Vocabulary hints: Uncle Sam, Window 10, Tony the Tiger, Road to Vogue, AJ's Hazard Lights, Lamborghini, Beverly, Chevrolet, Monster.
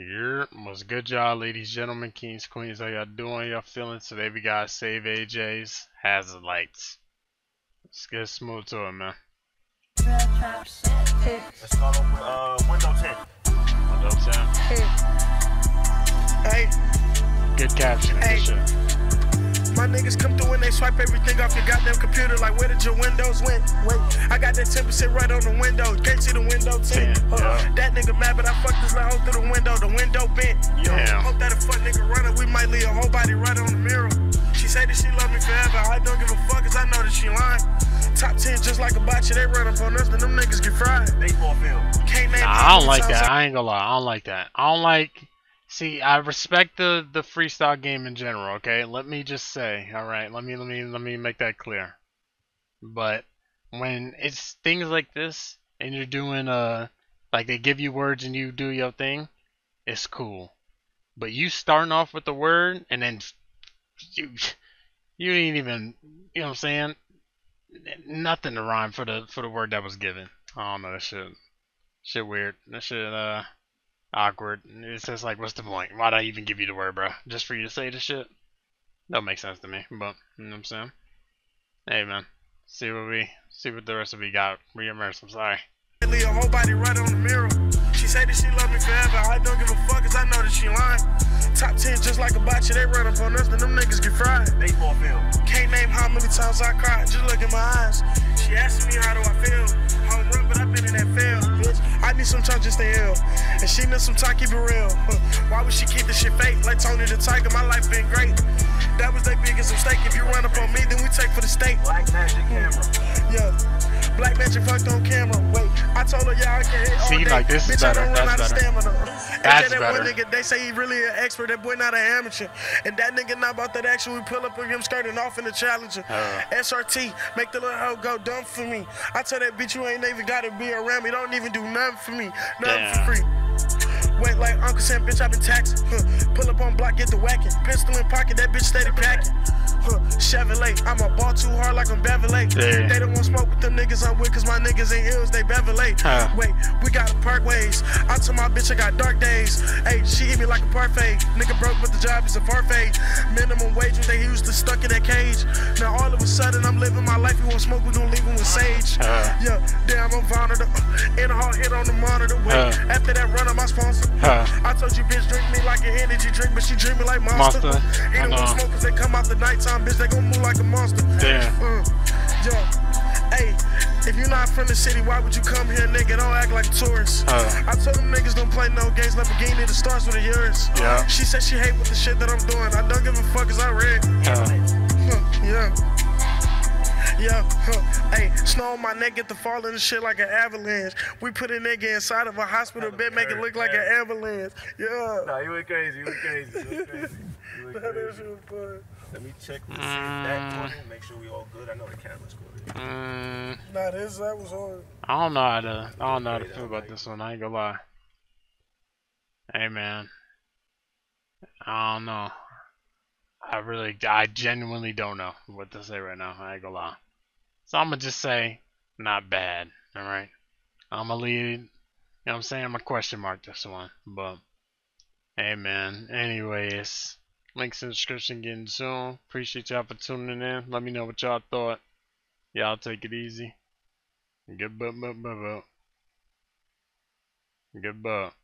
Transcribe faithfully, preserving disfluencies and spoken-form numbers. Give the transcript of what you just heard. Here, what's good, y'all? Ladies, gentlemen, kings, queens, how y'all doing? Y'all feeling? Today we got Save A J's Hazard Lights. Let's get smooth to it, man. Let's start off with uh, Window ten. Window ten. Hey. Good captioning. Hey. Shit. My niggas come through and they swipe everything off your goddamn computer. Like, where did your windows went? Wait, I got that ten percent right on the window. Can't see the window ten. ten. Yeah. That nigga mad, but I fucked his little hole through the window. The window bent. Yo, yeah. Hope that a fuck nigga running. We might leave a whole body right on the mirror. She say that she love me forever. I don't give a fuck, cause I know that she lying. Top ten just like a botcha. They run up on us, but them niggas get fried. They fall film. Can't name nah, I don't like that. Like I ain't gonna lie. I don't like that. I don't like... See, I respect the, the freestyle game in general, okay? Let me just say, alright, let me let me let me make that clear. But when it's things like this and you're doing uh like they give you words and you do your thing, it's cool. But you starting off with the word and then you you ain't even, you know what I'm saying? Nothing to rhyme for the for the word that was given. I don't know, that shit shit weird. That shit uh awkward. It's just like, what's the point? Why'd I even give you the word, bro? Just for you to say this shit? Don't make sense to me, but you know what I'm saying? Hey, man. See what we see what the rest of we got. We immersed. I'm sorry. Leave a whole body right on the mirror. She say that she love me forever. I don't give a fuck, cause I know that she lying. Top ten just like a botcha. They run up on us, but them niggas get fried. They fall film. Can't name how many times I cried. Just look in my eyes. She asked me how do I feel. Home run, but I've been in that field. I need some time just to heal, and she needs some time, keep it real. Why would she keep this shit fake? Like Tony the Tiger, my life been great. That was their biggest mistake. If you run up on me, then we take for the state. Black magic camera. Yeah, black magic fucked on camera. Wait, I told her, yeah, I can hit all day. See, like this is bitch, better. I don't run out of stamina. That's better. That one nigga, they say he really an expert. That boy not an amateur. And that nigga not about that action. We pull up on him skirting off in the Challenger. Uh. S R T, make the little hoe go dumb for me. I tell that bitch you ain't even gotta be around me. Don't even do nothing for me. Nothing Damn. For free. Went like Uncle Sam, bitch, I been taxing. Huh. Pull up on block, get the whacking. Pistol in pocket, that bitch steady packing. Huh. Chevrolet, I'm a ball too hard like I'm Beverly. Yeah. They don't want smoke with them niggas I'm with, cause my niggas ain't hills, they Beverly. Huh. Wait, we got parkways. I told my bitch I got dark days. Hey, she eat me like a parfait. Nigga broke, but the job is a parfait. Minimum wage, what they used to stuck in that cage. Now all of a sudden, I'm living my life. You want smoke, we gon' leave him with sage. Huh. Yeah, damn, I'm vulnerable. In a hard hit on the monitor. Wait, huh. After that run, I'm my sponsor. Huh. I told you, bitch, drink me like an energy drink, but she drink me like Monster. Monster. Anyone who smoke, cause they come out the nighttime, bitch, they gon' move like a monster. Damn. Uh, yeah. Hey, if you're not from the city, why would you come here, nigga? Don't act like tourists. Uh. I told them niggas don't play no games. Lamborghini, the stars with the yours. Yeah. She said she hate with the shit that I'm doing. I don't give a fuck, cause I read. Uh. Huh. Yeah. Yeah, huh, hey, snow on my neck, get the fall and shit like an avalanche. We put a nigga inside of a hospital bed, make it look like an ambulance. Yeah. Nah, you went crazy, you went crazy, you went crazy. You went crazy. That shit was fun. Let me check the shit back for you, make sure we all good. I know the camera's good. Um, nah, this, that was hard. I don't know how to, I don't know how to feel about this one, I ain't gonna lie. Hey, man. I don't know. I really, I genuinely don't know what to say right now. I ain't gonna lie. So I'm gonna just say, not bad. All right. I'm gonna leave. You know what I'm saying? I'm gonna question mark this one. But, hey, man. Anyways, links in the description getting soon. Appreciate y'all for tuning in. Let me know what y'all thought. Y'all take it easy. Good butt, butt, butt, butt. Good butt.